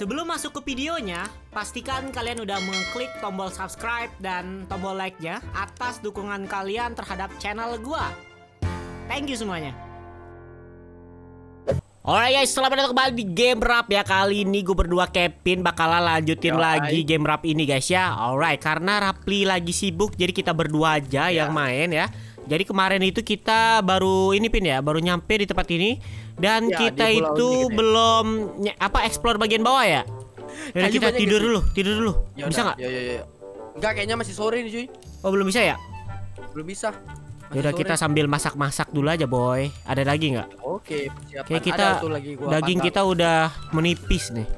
Sebelum masuk ke videonya, pastikan kalian udah mengklik tombol subscribe dan tombol like-nya atas dukungan kalian terhadap channel gua. Thank you semuanya. Alright guys, selamat datang kembali di game rap ya. Kali ini gue berdua Kevin bakalan lanjutin lagi game rap ini guys ya. Alright, karena Rapli lagi sibuk jadi kita berdua aja yang main ya. Jadi kemarin itu kita baru ini Pin ya, baru nyampe di tempat ini dan ya, kita itu belum explore bagian bawah ya. Ya kita tidur dulu. Yaudah, bisa nggak? Ya. Enggak, kayaknya masih sore nih cuy. Oh belum bisa ya? Belum bisa. Yaudah kita sambil masak-masak dulu aja boy. Ada daging nggak? Oke. Kayak kita daging kita udah menipis nih.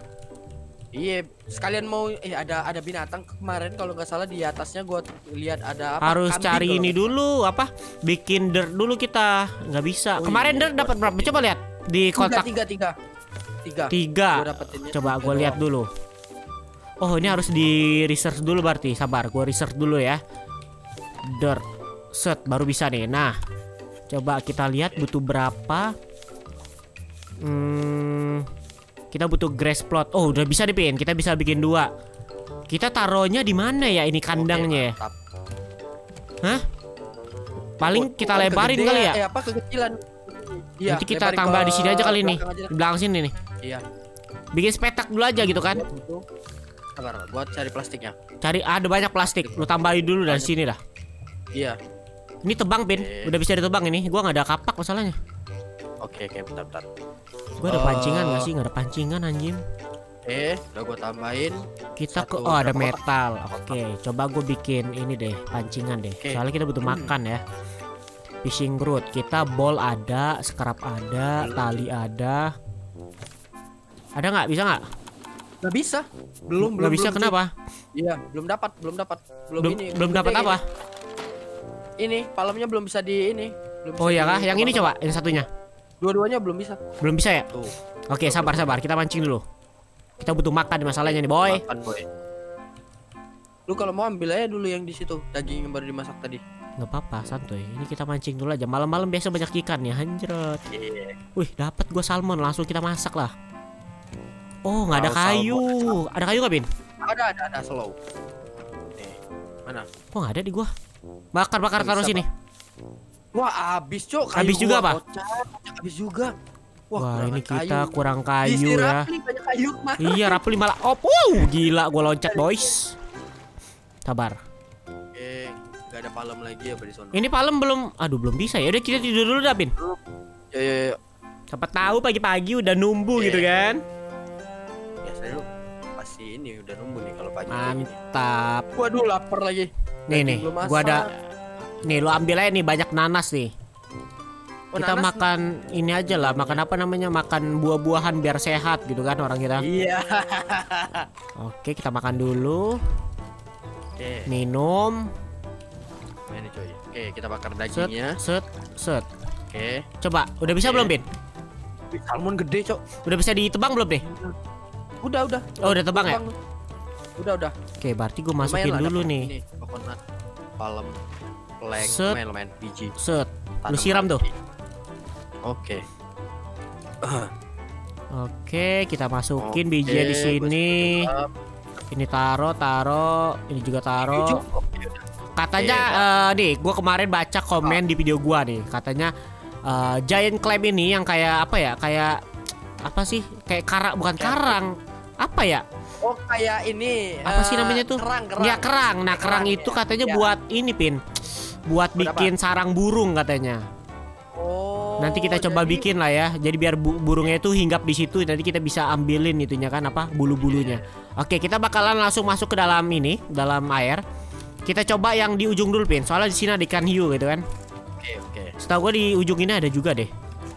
Iya, sekalian mau ada binatang kemarin kalau nggak salah di atasnya gua lihat ada apa? Harus cari ini dulu apa? Bikin dirt dulu kita. Nggak bisa. Oh, kemarin dirt dapat berapa? Coba lihat di kotak. Tiga. Coba gua lihat dulu. Oh, ini harus di research dulu berarti. Sabar, gua research dulu ya. Dirt set baru bisa nih. Nah, coba kita lihat butuh berapa. Kita butuh grass plot. Oh, udah bisa dipin. Kita bisa bikin dua. Kita taruhnya di mana ya ini kandangnya? Oke, hah? Paling kita lebarin kali ya? Kekecilan. Iya, nanti kita tambah di sini aja kali ini. Di belakang sini nih. Iya. Bikin petak dulu aja gitu kan? Sabar, buat cari plastiknya. Cari ada banyak plastik. Lu tambahin dulu dari sini dah. Iya. Ini tebang Pin. Udah bisa ditebang ini. Gua nggak ada kapak masalahnya. Oke, bentar. Gue ada pancingan gak sih? Gak ada pancingan anjing. Udah gue tambahin. Kita ke ada metal. Oke, coba gue bikin ini deh, pancingan deh. Soalnya kita butuh makan ya. Fishing rod, kita bol ada, scrap ada, tali ada. Ada nggak? Bisa nggak? Gak bisa. Belum. Gak bisa kenapa? Iya, belum dapat. Belum dapat apa? Ini palemnya belum bisa di ini. Oh ya kah? Yang ini coba, yang satunya. Dua-duanya belum bisa. Belum bisa ya? Tuh. Oke, sabar-sabar. Kita mancing dulu. Kita butuh makan masalahnya nih, boy. Makan, boy. Lu kalau mau ambil aja dulu yang di situ, daging yang baru dimasak tadi. Nggak apa-apa, santuy. Ini kita mancing dulu aja. Malam-malam biasa banyak ikan ya, anjret. Yeah. Wih, dapat gua salmon. Langsung kita masak lah. Oh, nggak ada kayu. Salmon. Ada kayu nggak, Bin? Ada slow. Mana? Kok nggak ada di gua? Bakar, taruh sini. Wah, habis cok. Habis juga apa? Habis juga. Wah, ini kita kurang kayu ya. Iya, Rapli malah gila gua loncat, boys. Sabar. Gak ada palem lagi ya di sana. Ini palem belum. Aduh, belum bisa ya. Udah kita tidur dulu dah, Bin. Ya. Siapa tahu pagi-pagi udah numbu gitu kan. Biasanya lu pasti ini udah numbu nih kalau pagi. Mantap. Waduh, lapar lagi. Nih, gua ada. Nih lo ambil aja nih, banyak nanas nih. Kita nanas makan nih. Ini aja lah, makan apa namanya, makan buah-buahan biar sehat gitu kan orang kita. Iya. Oke, kita makan dulu. Oke. Minum. Ini coy. Oke, kita bakar dagingnya. Set. Oke. Coba, udah bisa belum, Bin? Salmon gede, cok. Udah bisa ditebang belum deh? Udah. Oh, udah tebang ya? Udah. Oke, berarti gue masukin lumayan dulu nih. Ini coconut, palem. Set. Lu siram tuh. Oke, kita masukin bijinya di sini. Ini taro, ini juga taro. Katanya nih, gua kemarin baca komen di video gua nih, katanya giant clam ini yang kayak apa ya? Kayak apa sih? Kayak karang, bukan karang. Apa ya? Oh, kayak ini. Apa sih namanya tuh? Kerang. Ya, kerang. Nah, kerang itu katanya buat ini, Pin. Buat bikin sarang burung katanya. Oh. Nanti kita coba bikin lah ya. Jadi biar burungnya itu hinggap di situ. Nanti kita bisa ambilin itunya kan apa bulu-bulunya. Oke, kita bakalan langsung masuk ke dalam ini, dalam air. Kita coba yang di ujung dulu, Pin. Soalnya di sini ada ikan hiu gitu kan. Oke. Setahu gue di ujung ini ada juga deh.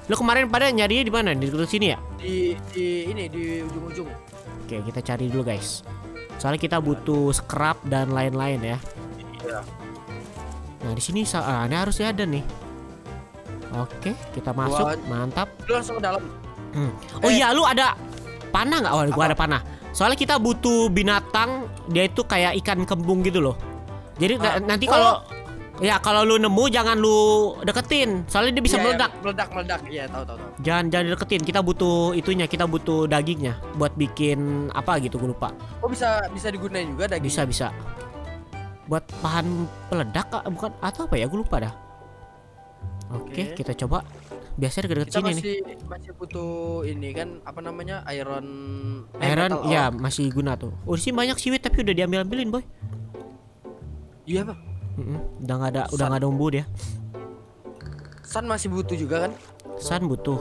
Lo kemarin pada nyarinya di mana? Di dekat sini ya? Di ini di ujung-ujung. Oke, kita cari dulu guys. Soalnya kita butuh scrap dan lain-lain ya. Iya. Nah di sini ini harusnya ada nih. Oke, kita masuk. Mantap. Lu langsung ke dalam. Oh iya, lu ada panah nggak? Oh, gua ada panah. Soalnya kita butuh binatang, dia itu kayak ikan kembung gitu loh. Jadi nanti kalau Ya kalau lu nemu jangan lu deketin, soalnya dia bisa meledak. Meledak, ya tahu. Jangan deketin. Kita butuh itunya, kita butuh dagingnya buat bikin apa gitu, gue lupa. Oh bisa digunain juga daging. Bisa. Buat bahan peledak bukan atau apa ya, gue lupa dah. Oke, kita coba. Biasanya deket-deket sini nih. Masih butuh ini kan apa namanya? Iron ya masih guna tuh. Oh, sih banyak siwit tapi udah diambil-ambilin, Boy. Iya, Bang. Udah nggak ada, udah nggak ada umbu dia. San masih butuh juga kan? San butuh.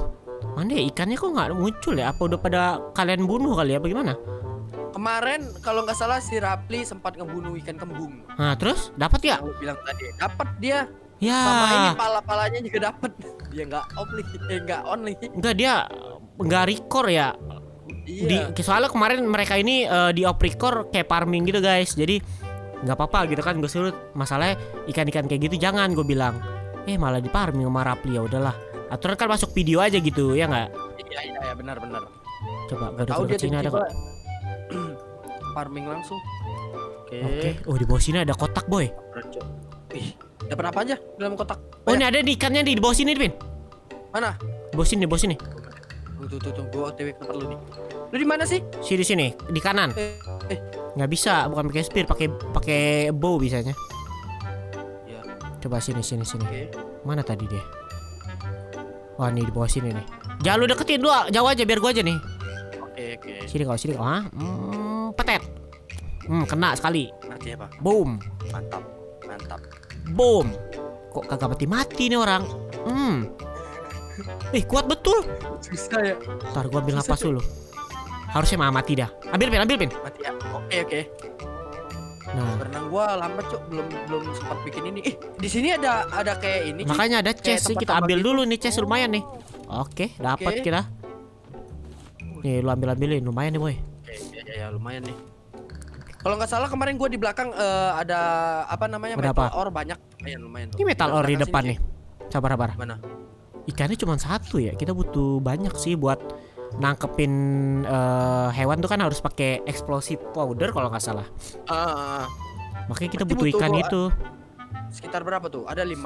Mana ya ikannya kok nggak muncul ya? Apa udah pada kalian bunuh kali ya? Bagaimana? Kemarin kalau nggak salah si Rapli sempat ngebunuh ikan kembung. Nah terus dapat ya? Aku bilang tadi dapat dia. Ya. Sama ini pala-palanya juga dapat. Dia nggak dia nggak record ya. Iya. Soalnya kemarin mereka ini di off record kayak farming gitu guys. Jadi nggak apa-apa gitu kan, gue suruh masalahnya ikan-ikan kayak gitu jangan, gue bilang malah di farming sama Rapli, ya udahlah aturan kan masuk video aja gitu ya nggak? Iya benar. Coba gue deket sini ada kok. Farming langsung. Oke. Oh di bawah sini ada kotak Boy. Ih dapat apa aja dalam kotak? Oh ini ada di ikannya di bawah sini Pin. Mana? Bawah sini. Tuh gue otw ke tempat lu nih. Lu di mana sih? Di sini di kanan. Nggak bisa, bukan pakai spear, pakai bow bisanya. Ya. Coba sini. Okay. Mana tadi dia? Wah, nih di bawah sini nih. Jangan lu deketin, lu jauh aja biar gua aja nih. Oke. Sini kau. Petet. Kena sekali. Mati apa? Boom. Mantap. Boom. Kok kagak mati-mati nih orang? Kuat betul. Susah ya. Ntar gua ambil napas dulu. Harusnya mah mati dah. Ambil pin. Mati ya. Oke. Nah, berenang gua lambat cuk, belum sempat bikin ini. Di sini ada kayak ini. Makanya ada chest sih, kita ambil dulu nih chest lumayan nih. Oke, dapat kita. Nih, lu ambilin lumayan nih, Boy. Iya, lumayan nih. Kalau nggak salah kemarin gua di belakang ada apa namanya? Metal ore banyak. Lumayan tuh. Ini metal ore di depan nih. Sabar. Mana? Ikannya cuma satu ya. Kita butuh banyak sih buat nangkepin hewan tuh kan harus pakai explosive powder kalau nggak salah. Makanya kita butuh ikan itu. Sekitar berapa tuh? Ada 5,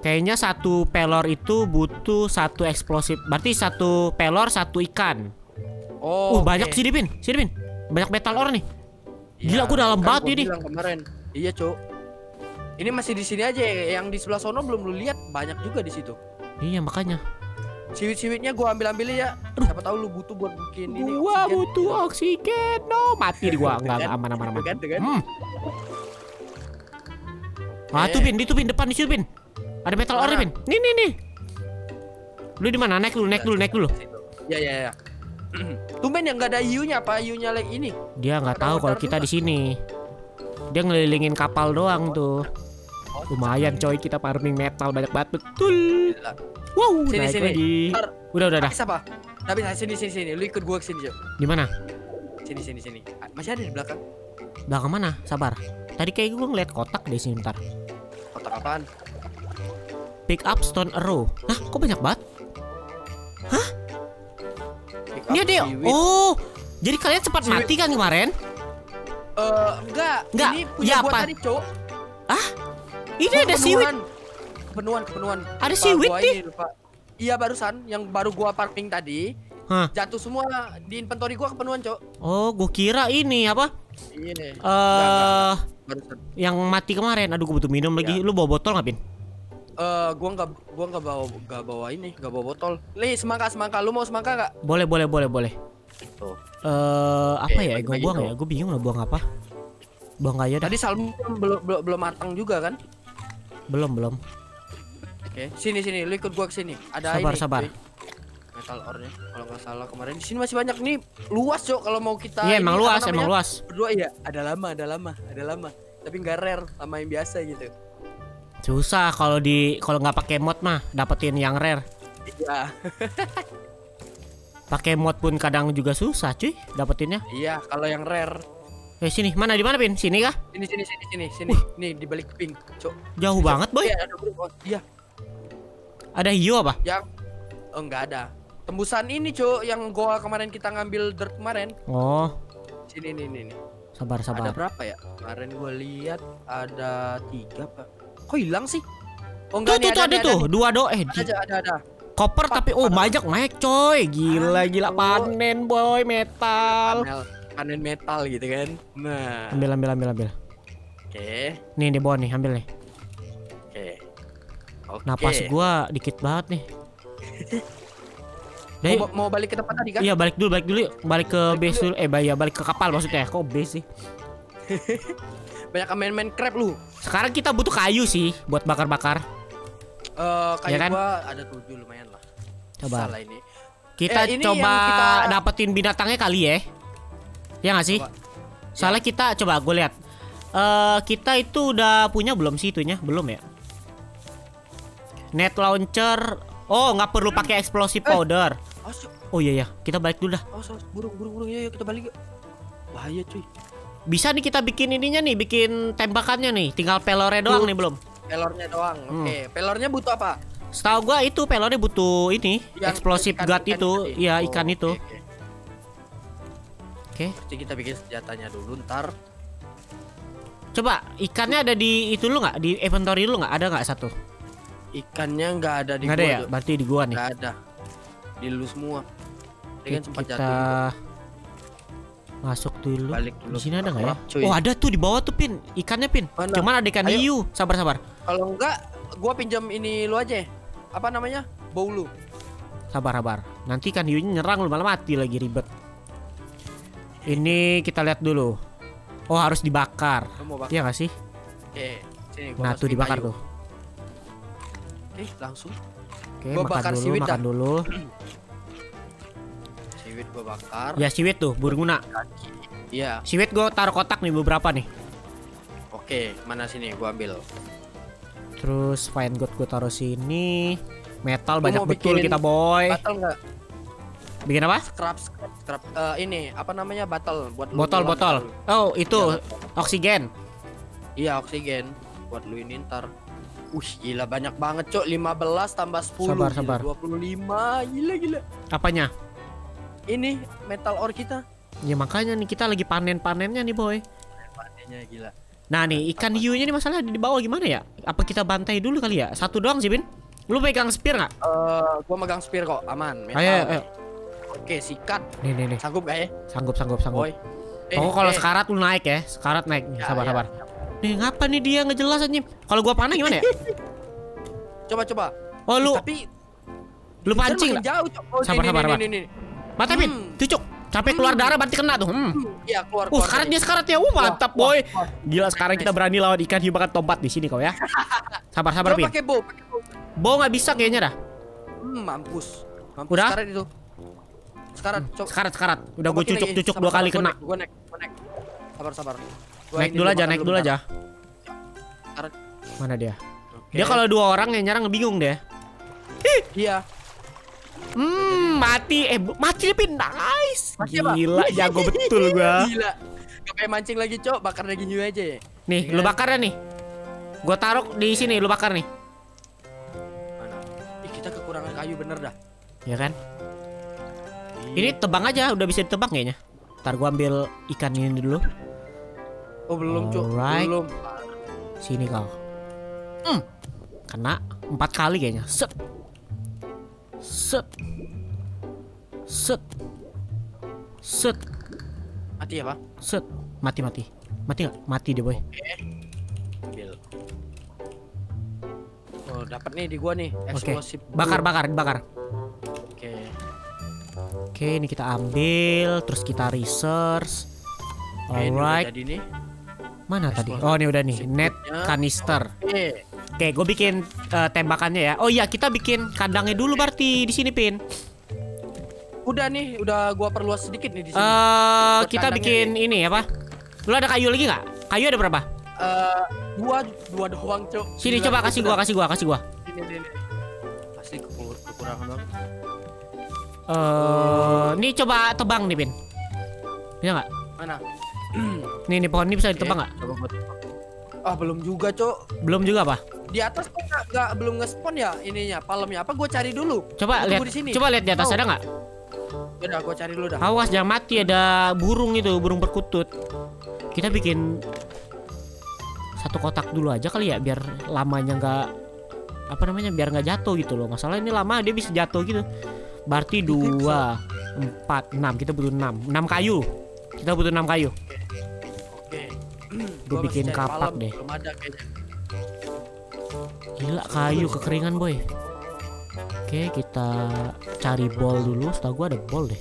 4. Kayaknya satu pelor itu butuh satu explosive. Berarti satu pelor satu ikan. Oh. Banyak sih Dipin. Banyak metal ore nih. Gila ya, aku dalam banget ini. Iya cok. Ini masih di sini aja. Yang di sebelah sono belum lu lihat banyak juga di situ. Iya makanya. Siwit-siwitnya gue ambil ya. Siapa tahu lu butuh buat bikin ini. Gua butuh oksigen. No mati di gua. Enggak aman. Ah tuh Pin, itu Pin depan di situ Pin. Ada metal ore Pin. Nih. Lu di mana? Naik dulu. Ya. Tumben yang enggak ada iunya apa iunya lagi ini? Dia enggak tahu kalau kita di sini. Dia ngelilingin kapal doang tuh. Lumayan coy kita farming metal banyak banget betul. Wow, sini. Udah. Siapa? Tapi sini. Lu ikut gua ke sini, Jo. Di mana? Sini. Masih ada di belakang. Belakang mana? Sabar. Tadi kayak gua ngeliat kotak di sini bentar. Kotak apaan? Pick up stone arrow. Hah, kok banyak banget? Hah? Ini ada ya? Oh, jadi kalian sempat mati kan kemarin? Enggak. Ini punya gua tadi, Jo. Hah? Ini ada siwit. Penuhan. Ada siwit nih. Iya barusan yang baru gua parking tadi. Jatuh semua di inventory gua kepenuhan, Cok. Oh, gua kira ini apa? Ini. Yang mati kemarin. Aduh, gua butuh minum lagi. Lu bawa botol enggak, Pin? Gua enggak bawa botol. Li, semangka. Lu mau semangka enggak? Boleh. Tuh. Apa ya? Gua buang ya. Gua bingung lah buang apa. Buang aja dah. Tadi salmon belum matang juga kan? Belum. Oke. Sini lu ikut gua ke sini. Ada sabar. Metal ore-nya kalau nggak salah kemarin di sini masih banyak nih. Luas, Cok, kalau mau kita. Iya, emang luas. Berdua ya, ada lama. Tapi nggak rare, lama yang biasa gitu. Susah kalau nggak pakai mod mah dapetin yang rare. Iya. Pakai mod pun kadang juga susah, cuy, dapetinnya. Iya, kalau yang rare. Sini, mana di mana Pin? Sini kah? Sini. Nih di balik pink, Cok. Jauh banget, Boy. Iya. Ada hiu apa? Yang enggak ada. Tembusan ini, Cok, yang gua kemarin kita ngambil dirt kemarin. Oh. Sini nih. Sabar. Ada berapa ya? Kemarin gua lihat ada 3, Pak. Kok hilang sih? Oh, enggak, tuh ada tuh dua do ada koper tapi oh banyak coy, gila panen boy, panen metal gitu kan. Nah, ambil. Oke. Nih di bawah nih, ambil nih. Oke. Napas gua dikit banget nih. Dari, mau balik ke tempat tadi kan? Iya, balik dulu yuk. Balik ke base dulu. Balik ke kapal maksudnya. Kok base sih? Banyak main crab lu. Sekarang kita butuh kayu sih buat bakar-bakar. Kayu ya kan? Gua ada 7 lumayan lah. Coba. Salah ini. Kita coba dapetin binatangnya kali ya. Ya nggak sih? Soalnya kita coba gue lihat. Kita itu udah punya belum sih itunya? Belum ya? Net launcher. Oh, nggak perlu pakai explosive powder. Oh iya ya, kita balik dulu dah. Burung ya, kita balik. Bahaya cuy. Bisa nih kita bikin ininya nih, bikin tembakannya nih. Tinggal pelornya doang nih belum? Pelornya doang. Oke, pelornya butuh apa? Setahu gua itu pelornya butuh ini, explosive gun itu, ya ikan itu. Oke. Jadi kita bikin senjatanya dulu ntar. Coba ikannya ada di itu lu nggak? Di inventory lu nggak? Ada nggak satu? Ikannya nggak ada di gua. Ada ya? Berarti di gua nih. Nggak ada. Di lu semua. Dia kan sempat jatuh. Masuk dulu. Balik dulu. Di sini ada nggak ya? Cuy. Oh ada tuh di bawah tuh Pin. Ikannya Pin. Mana? Cuman ada ikan hiu. Sabar. Kalau nggak, gua pinjam ini lu aja. Apa namanya? Bau lu. Sabar. Nanti ikan hiunya nyerang lu malah mati lagi, ribet. Ini kita lihat dulu. Oh harus dibakar. Iya nggak sih? Oke. Sini, nah tuh dibakar kayu. Tuh. Langsung. Oke, makan dulu. Siwit gua bakar. Ya siwit tuh, berguna. Iya. Siwit gua taruh kotak nih beberapa nih. Oke, mana sini gua ambil. Terus fine gold gua taruh sini. Metal banyak betul kita boy. Battle nggak? Bikin apa? Scrap. Ini apa namanya? Battle buat botol. Oh, itu oksigen. Iya, oksigen buat lu ini ntar. Gila banyak banget cok, 15 tambah 10 sabar. 25 gila. Apanya? Ini metal ore kita. Ya makanya nih kita lagi panennya nih boy. Panennya gila. Nah nih ikan hiunya nih masalah di bawah gimana ya? Apa kita bantai dulu kali ya? Satu doang sih Bin. Lu pegang spear nggak? Gua megang spear kok, aman. Ayo. Oke sikat. Nih. Sanggup gak ya? Sanggup. Boy. Oh kalau sekarat lu naik ya, sekarat naik. Sabar. Nih ngapa nih dia ngejelas aja? Kalau gua panah gimana ya? Coba. Oh lu. Tapi lu pancing. Jauh, oh, sabar. Mata Pin, cucuk. Sampai keluar darah berarti kena tuh. Iya, keluar. Sekarat dia sekarat ya. Mantap, boy. Gila sekarang kita berani lawan ikan hiu makan tobat di sini kau ya. Sabar Pin. Pakai bow. Bow enggak bisa kayaknya dah. Mampus. Udah? Sekarat itu. Sekarat. Udah gua cucuk 2 kali kena. Gua naik. Sabar. Naik dulu aja. Mana dia? Okay. Dia kalau 2 orang yang nyerang bingung deh. Iya. Mati. Mati Pin. Nice. Gila, jago betul gua. Gila. Kayak mancing lagi, Cok. Bakar daging hiu aja. Nih, lu bakar nih. Gua taruh di sini, lu bakar nih. Mana? Kita kekurangan kayu bener dah. Ya kan? Ini tebang aja, udah bisa ditebang kayaknya. Ntar gua ambil ikan ini dulu. Oh belum cuk, belum. Sini kau. Kena 4 kali kayaknya. Set. Mati ya, Pak? Set. Mati. Mati enggak? Mati deh, boy. Ambil. Oh, dapat nih di gua nih, eksplosif. Bakar. Oke, ini kita ambil, terus kita research. Alright. Jadi nih. Mana tadi? Oh ini udah nih, net kanister. Oke, gue bikin tembakannya ya. Oh iya, kita bikin kandangnya dulu berarti di sini Pin. Udah gue perluas sedikit nih di sini. Kita bikin ini apa? Lu ada kayu lagi nggak? Kayu ada berapa? 2 doang cok. Sini coba kasih gue. Ini. Pasti kekurangan dong. Nih coba tebang nih Pin. Bisa nggak? Mana? Nih pohon ini bisa ditebang nggak? Belum juga cok. Belum juga apa? Di atas kok belum ngespon ya ininya, palemnya apa? Gue cari dulu. Coba lihat di atas ada nggak? Udah gue cari dulu dah. Awas jangan mati, ada burung berkutut. Kita bikin satu kotak dulu aja kali ya, biar lamanya nggak biar nggak jatuh gitu loh. Masalah ini lama dia bisa jatuh gitu. Berarti 2, 4, 6. Kita butuh 6 kayu. Kita butuh 6 kayu. Gue bikin kapak deh. Gila, kayu kekeringan boy. Oke, kita cari bol dulu. Setahu gue ada bol deh.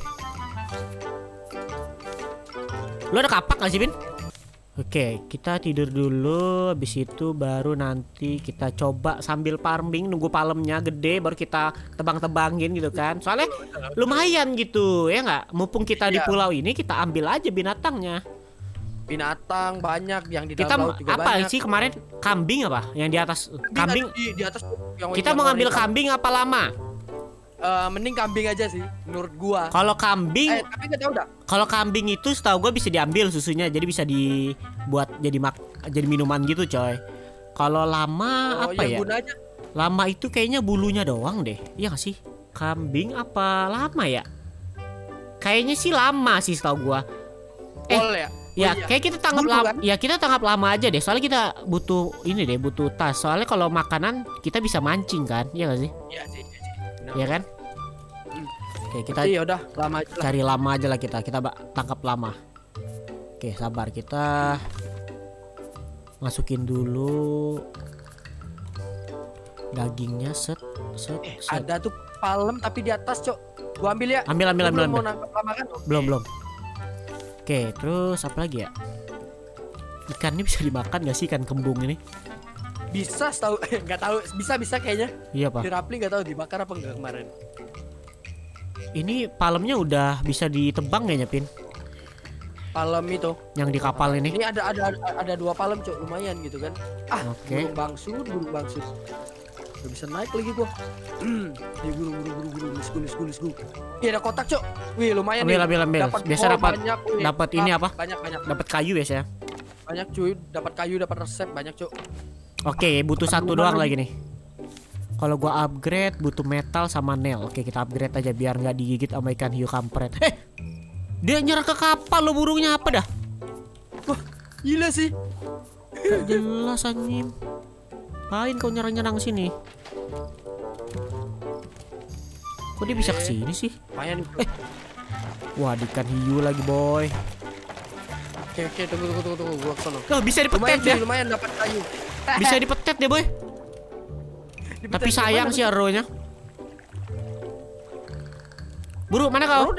Lu ada kapak gak sih, Bin? Oke, kita tidur dulu. Habis itu baru nanti kita coba sambil farming, nunggu palemnya gede baru kita tebang-tebangin gitu kan. Soalnya lumayan gitu ya nggak? Mumpung kita di pulau ini, kita ambil aja binatangnya. Binatang banyak yang di dalam laut juga banyak. Apa sih kemarin? Kambing apa? Yang di atas kambing. Di atas yang kita mau ngambil kambing apa lama? Mending kambing aja sih menurut gua. Kalau kambing kalau kambing itu setahu gua bisa diambil susunya, jadi bisa dibuat jadi minuman gitu coy. Kalau lama lama itu kayaknya bulunya doang deh. Iya gak sih? Kambing apa lama ya? Kayaknya sih lama sih setahu gua. Kayak kita tangkap lama. Ya kita tangkap lama aja deh. Soalnya kita butuh ini deh, butuh tas. Soalnya kalau makanan kita bisa mancing kan? Iya gak sih? Iya sih. Ya kan? Oke, kita cari lama aja lah kita. Kita tangkap lama. Oke, sabar, kita masukin dulu dagingnya. Set. Ada tuh palem tapi di atas, Cok. Gua ambil ya. Ambil. Mau nangkap lama kan? Belum. Oke, terus apa lagi ya? Ikan ini bisa dimakan gak sih, ikan kembung ini? Bisa, nggak tahu bisa kayaknya. Iya pak. Di Rapli nggak tahu dibakar apa enggak kemarin. Ini palemnya udah bisa ditebang kayaknya Pin. Palem itu. Yang di kapal ini. Ini ada 2 palem Cok, lumayan gitu kan. Burung bangsut, Gak bisa naik lagi gua. Ya guru. Iya ada kotak Cok. Wih lumayan. Ambil. Biasa dapat ini apa? Banyak. Dapat kayu biasanya. Banyak cuy, dapat kayu, dapat resep banyak Cok. Oke, butuh satu doang lagi nih. Kalau gua upgrade butuh metal sama nail. Oke, kita upgrade aja biar nggak digigit sama ikan hiu kampret. Dia nyerah ke kapal lo, burungnya apa dah? Wah, gila sih. Gak jelas anjing. Ngapain kau nyerang sini? Kok dia bisa kesini sih? Wah, ikan hiu lagi boy. Oke, tunggu gua kesana. Loh, bisa dipetet ya? Lumayan dapat kayu. Bisa dipetet deh boy. Tapi sayang sih arrow-nya. Buru, mana kau?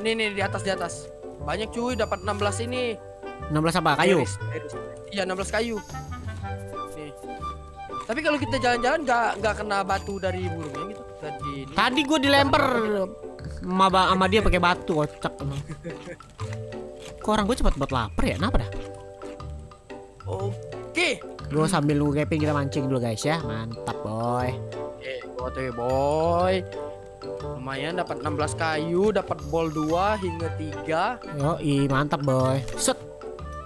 Nih di atas. Banyak cuy, dapat 16 ini. 16 apa? Kayu. Iya, 16 kayu. Nih. Tapi kalau kita jalan-jalan nggak kena batu dari burungnya gitu. Tadi gua dilempar sama dia pakai batu, kocak emang. Kok orang gue cepat buat lapar ya? Kenapa dah? Oke. Gue sambil nunggu keping kita mancing dulu guys ya. Mantap boy. Boy. Lumayan dapat 16 kayu, dapat bol 2 hingga 3. Yoi, mantap boy. Set.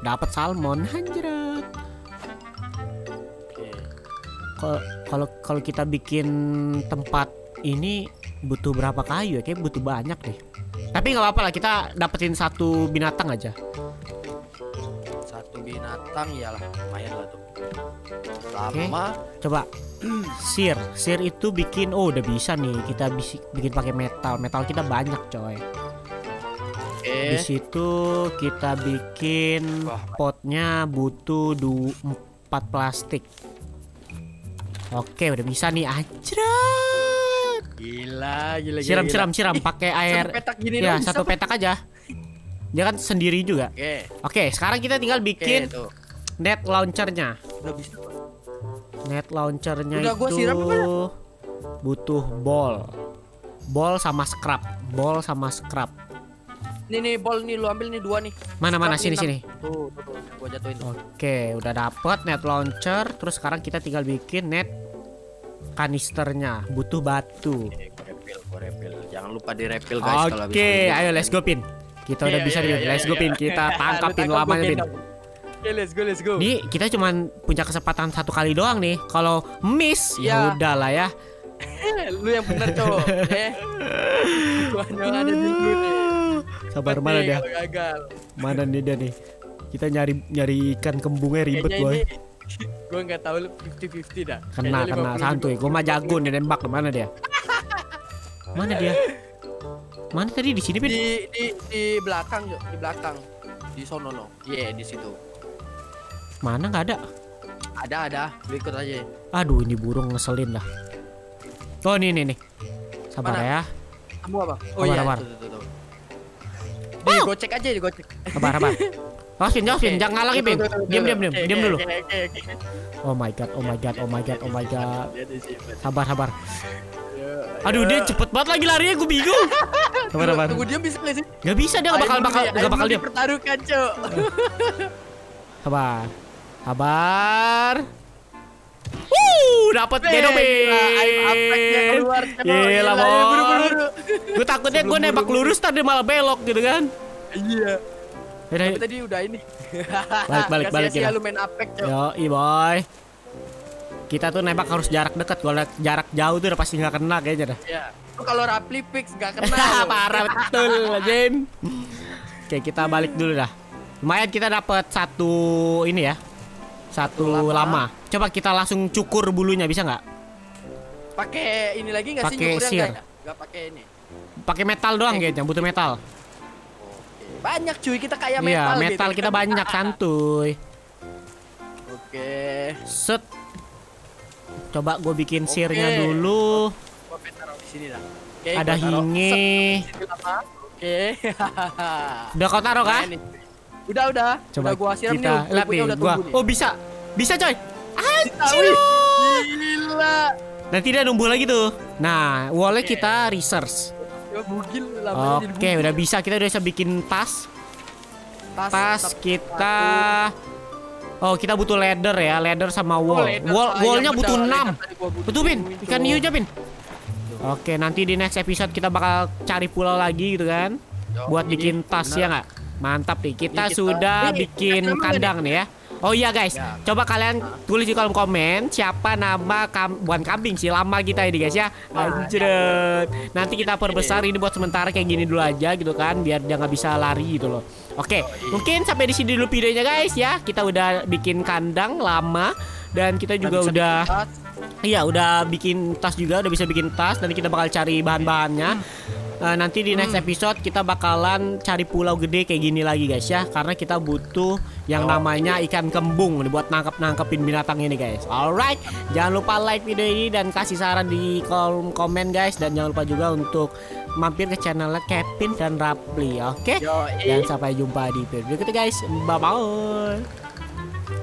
Dapat salmon anjret. Oke. Kalau kita bikin tempat ini butuh berapa kayu ya? Kayaknya butuh banyak deh. Tapi nggak apa-apa lah, kita dapetin satu binatang aja. Satu binatang iyalah, lumayan lah tuh. Lama. Coba sir itu bikin. Udah bisa nih, kita bikin pakai metal kita banyak coy. Di situ kita bikin potnya butuh 4 plastik. Oke, udah bisa nih aja. Gila. Siram pakai air. Satu petak aja. Dia kan sendiri juga. Oke, sekarang kita tinggal bikin net launchernya. Net launchernya itu butuh ball sama scrap. Nih ball nih, lu ambil nih 2 nih. Mana sini. Tuh, gua jatuhin. Oke, udah dapet net launcher. Terus sekarang kita tinggal bikin net kanisternya. Butuh batu. Gue repel. Jangan lupa direpel guys. Oke, ayo let's go Pin. Kita udah bisa nih. Let's go Pin. Kita tangkapin lamanya Pin. Oke, let's go. Nih, kita cuman punya kesempatan 1 kali doang nih. Kalau miss ya udahlah ya. Lu yang bener Cok. Sabar, mana dia? Mana nih dia nih? Kita nyari ikan kembungnya ribet boy. Gue nggak tahu, 50-50 dah. Kena santuy. Gue mah jago nih nembak. Mana dia? Mana dia? Mana tadi di sini? Di belakang, yuk. Di belakang. Di sono no. Iya, yeah, di situ. Mana nggak ada? Ada. Berikut aja. Aduh, ini burung ngeselin dah. Oh, ini. Sabar mana? Ya. Kamu apa? Oh iya. Di gocek aja, di gocek. Sabar. Jauhin, jangan ngalangi Bim. Diam dulu. Oh my god. Sabar. Aduh, dia cepet banget lagi larinya, gue bingung. Sabar. Tunggu, diam bisa nggak sih? Nggak bisa, dia nggak bakal diam. Pertaruhkan, Cok. Sabar. Dapat gedobin. Aspeknya keluar. Gila, bro. Gue takutnya gue nembak lurus tadi malah belok gitu kan. Iya. Tapi tadi udah ini. Balik ya. Lu main apek, Cok. Yoi, boy. Kita tuh nembak harus jarak dekat. Kalau jarak jauh tuh udah pasti nggak kena kayaknya dah. Iya. Lu kalau rapli fix nggak kena. Parah betul, Jin. Oke, kita balik dulu dah. Lumayan kita dapat satu ini ya. Satu lama. Coba kita langsung cukur bulunya, bisa nggak? Pakai ini lagi nggak sih? Pakai sir. Nggak pakai ini. Pakai metal doang kayaknya. Butuh metal. Banyak cuy, kita kayak metal. Iya, metal gitu. Kita banyak santuy. Oke. Set. Coba gue bikin sirnya dulu. Gue taruh di sini dah. Ada hinge. Oke. Udah kau taruh kan? Udah. Coba gua siram nih. Lihat nih, gua. Oh, bisa coy. Anjir. Gila. Nanti dia numbuh lagi tuh. Nah, wallnya kita research. Bugil, Oke, udah bisa. Kita udah bisa bikin tas. Tas kita. Oh, kita butuh ladder ya. Ladder sama wall. Wallnya butuh 6. Betul, Bin. Ikan hiu aja, Bin. Oke, nanti di next episode kita bakal cari pulau lagi gitu kan. Buat bikin tas, ya nggak? Mantap nih, kita sudah bikin kandang nih ya. Oh iya guys, coba kalian tulis di kolom komen siapa nama bukan kambing sih, lama kita ini guys ya. Anjret. Nanti kita perbesar ini buat sementara kayak gini dulu aja gitu kan, biar dia nggak bisa lari gitu loh. Oke, mungkin sampai di sini dulu videonya guys ya. Kita udah bikin kandang lama dan kita juga udah udah bikin tas juga, udah bisa bikin tas. Nanti kita bakal cari bahan-bahannya. Nanti di next episode kita bakalan cari pulau gede kayak gini lagi guys ya. Karena kita butuh yang namanya ikan kembung buat nangkep-nangkepin binatang ini guys. Alright, jangan lupa like video ini dan kasih saran di kolom komen guys. Dan jangan lupa juga untuk mampir ke channelnya Kevin dan Rapli. Oke? Dan sampai jumpa di video berikutnya guys. Bye-bye.